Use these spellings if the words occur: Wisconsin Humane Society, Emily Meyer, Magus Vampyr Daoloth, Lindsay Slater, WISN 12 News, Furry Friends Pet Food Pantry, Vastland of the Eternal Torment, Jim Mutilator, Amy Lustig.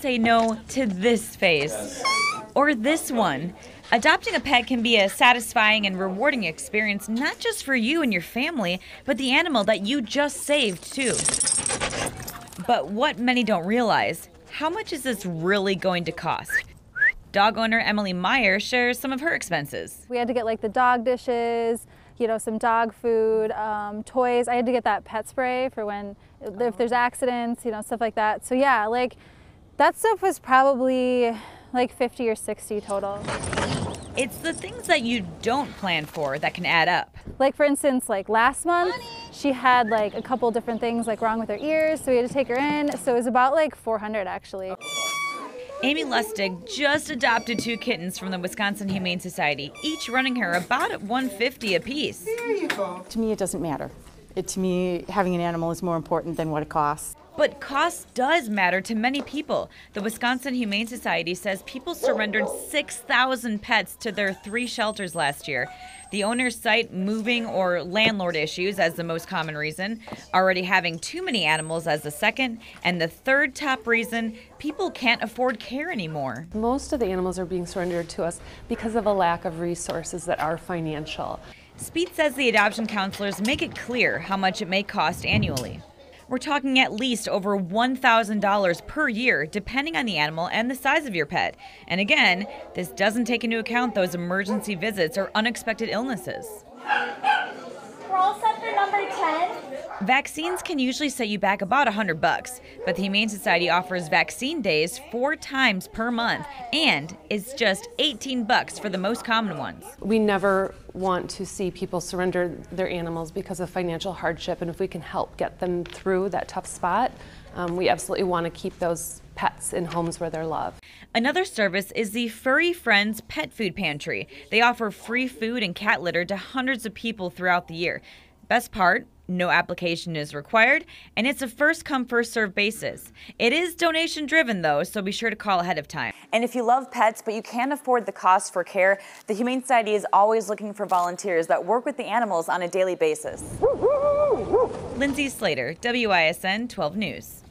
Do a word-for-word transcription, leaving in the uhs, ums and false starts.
say no to this face or this one. Adopting a pet can be a satisfying and rewarding experience, not just for you and your family, but the animal that you just saved too. But what many don't realize, how much is this really going to cost? Dog owner Emily Meyer shares some of her expenses. We had to get like the dog dishes, you know, some dog food, um, toys. I had to get that pet spray for when, oh. if there's accidents, you know, stuff like that. So yeah, like that stuff was probably like fifty or sixty total. It's the things that you don't plan for that can add up. Like for instance, like last month, Money. she had like a couple different things like wrong with her ears, so we had to take her in. So it was about like four hundred actually. Amy Lustig just adopted two kittens from the Wisconsin Humane Society, each running her about at one hundred fifty dollars apiece. There you go. To me, it doesn't matter. It, to me, having an animal is more important than what it costs. But cost does matter to many people. The Wisconsin Humane Society says people surrendered six thousand pets to their three shelters last year. The owners cite moving or landlord issues as the most common reason, already having too many animals as the second, and the third top reason, people can't afford care anymore. Most of the animals are being surrendered to us because of a lack of resources that are financial. Speed says the adoption counselors make it clear how much it may cost annually. We're talking at least over one thousand dollars per year, depending on the animal and the size of your pet. And again, this doesn't take into account those emergency visits or unexpected illnesses. We're all set for number ten. Vaccines can usually set you back about one hundred bucks, but the Humane Society offers vaccine days four times per month, and it's just eighteen bucks for the most common ones. We never want to see people surrender their animals because of financial hardship, and if we can help get them through that tough spot, um, we absolutely want to keep those pets in homes where they're loved. Another service is the Furry Friends Pet Food Pantry. They offer free food and cat litter to hundreds of people throughout the year. Best part, no application is required, and it's a first-come, first-served basis. It is donation-driven, though, so be sure to call ahead of time. And if you love pets but you can't afford the cost for care, the Humane Society is always looking for volunteers that work with the animals on a daily basis. Lindsay Slater, W I S N twelve News.